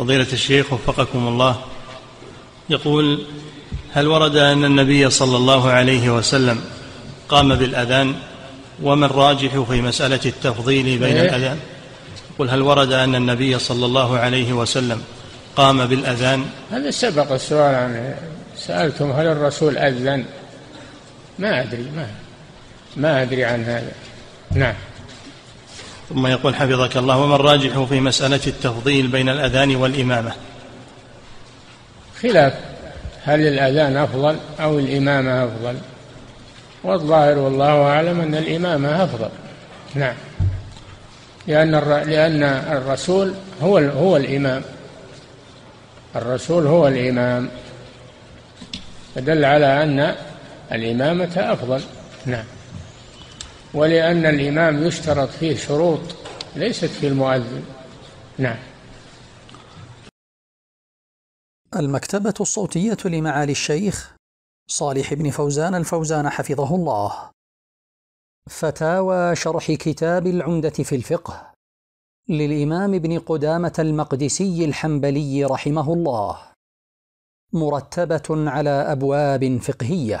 فضيلة الشيخ وفقكم الله، يقول: هل ورد أن النبي صلى الله عليه وسلم قام بالأذان؟ وما الراجح في مسألة التفضيل بين الأذان؟ يقول: هل ورد أن النبي صلى الله عليه وسلم قام بالأذان؟ هذا سبق السؤال عنه، سألتم هل الرسول أذن؟ ما أدري عن هذا. نعم. ثم يقول حفظك الله: وما الراجح في مسألة التفضيل بين الأذان والإمامة؟ خلاف هل الأذان أفضل أو الإمامة أفضل، والظاهر والله أعلم أن الإمامة أفضل. نعم، لأن الرسول هو الإمام، الرسول هو الإمام، فدل على أن الإمامة أفضل. نعم، ولأن الإمام يشترط فيه شروط ليست في المؤذن. نعم. المكتبة الصوتية لمعالي الشيخ صالح بن فوزان الفوزان حفظه الله، فتاوى شرح كتاب العمدة في الفقه للإمام بن قدامة المقدسي الحنبلي رحمه الله، مرتبة على أبواب فقهية.